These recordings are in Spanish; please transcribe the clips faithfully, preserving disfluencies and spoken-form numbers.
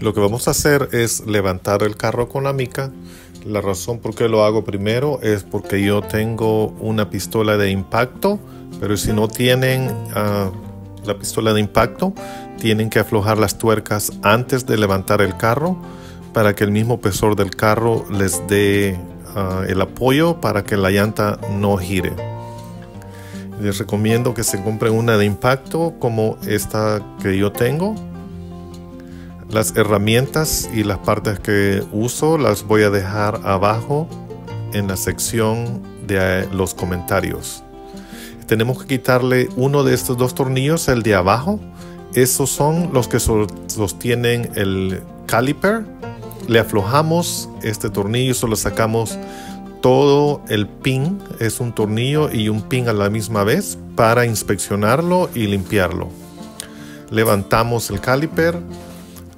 Lo que vamos a hacer es levantar el carro con la mica. La razón por qué lo hago primero es porque yo tengo una pistola de impacto, pero si no tienen uh, la pistola de impacto, tienen que aflojar las tuercas antes de levantar el carro para que el mismo peso del carro les dé uh, el apoyo para que la llanta no gire. Les recomiendo que se compren una de impacto como esta que yo tengo. Las herramientas y las partes que uso las voy a dejar abajo en la sección de los comentarios. Tenemos que quitarle uno de estos dos tornillos, el de abajo. Esos son los que sostienen el caliper. Le aflojamos este tornillo y solo sacamos todo el pin. Es un tornillo y un pin a la misma vez para inspeccionarlo y limpiarlo. Levantamos el caliper.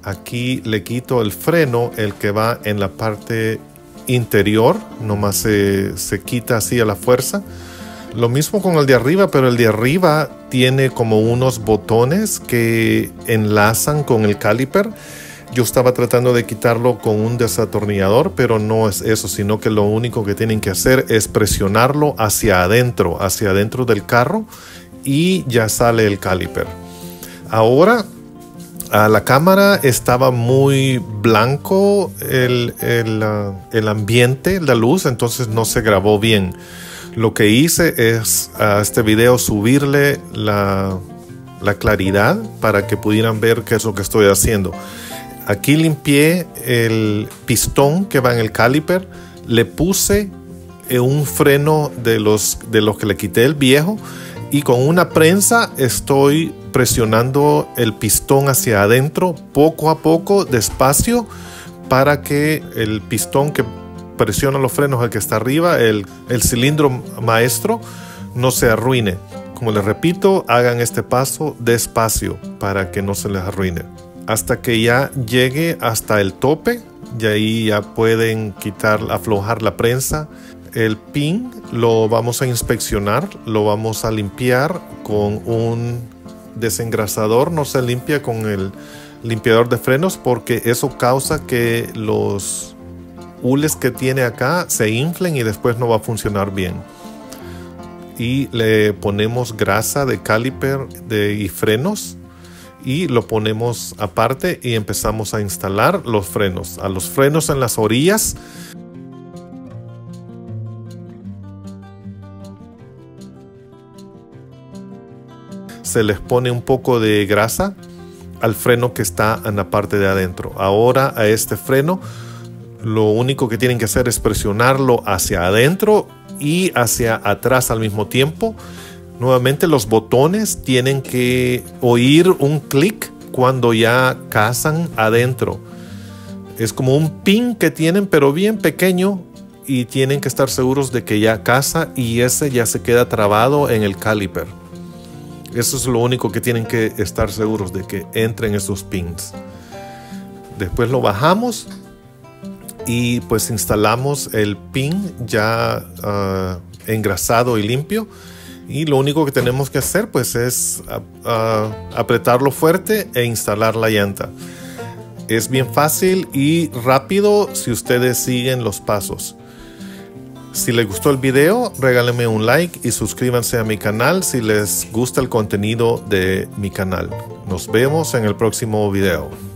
Aquí le quito el freno, el que va en la parte interior, nomás se, se quita así a la fuerza. Lo mismo con el de arriba, pero el de arriba tiene como unos botones que enlazan con el caliper. Yo estaba tratando de quitarlo con un desatornillador, pero no es eso, sino que lo único que tienen que hacer es presionarlo hacia adentro, hacia adentro del carro, y ya sale el caliper. Ahora, a la cámara estaba muy blanco el, el, el ambiente, la luz, entonces no se grabó bien. Lo que hice es a este video subirle la, la claridad para que pudieran ver qué es lo que estoy haciendo. Aquí limpié el pistón que va en el caliper, le puse un freno de los, de los que le quité el viejo, y con una prensa estoy presionando el pistón hacia adentro poco a poco, despacio, para que el pistón que presiona los frenos, el que está arriba, el, el cilindro maestro, no se arruine. Como les repito, hagan este paso despacio para que no se les arruine. Hasta que ya llegue hasta el tope, y ahí ya pueden quitar, aflojar la prensa. El pin lo vamos a inspeccionar, lo vamos a limpiar con un desengrasador. No se limpia con el limpiador de frenos porque eso causa que los hules que tiene acá se inflen y después no va a funcionar bien. Y le ponemos grasa de caliper de, y frenos, y lo ponemos aparte y empezamos a instalar los frenos. A los frenos en las orillas. Se les pone un poco de grasa al freno que está en la parte de adentro. Ahora a este freno lo único que tienen que hacer es presionarlo hacia adentro y hacia atrás al mismo tiempo. Nuevamente los botones tienen que oír un clic cuando ya cazan adentro. Es como un pin que tienen, pero bien pequeño, y tienen que estar seguros de que ya caza y ese ya se queda trabado en el caliper. Eso es lo único que tienen que estar seguros, de que entren esos pins. Después lo bajamos y pues instalamos el pin ya uh, engrasado y limpio. Y lo único que tenemos que hacer pues es uh, uh, apretarlo fuerte e instalar la llanta. Es bien fácil y rápido si ustedes siguen los pasos. Si les gustó el video, regálenme un like y suscríbanse a mi canal si les gusta el contenido de mi canal. Nos vemos en el próximo video.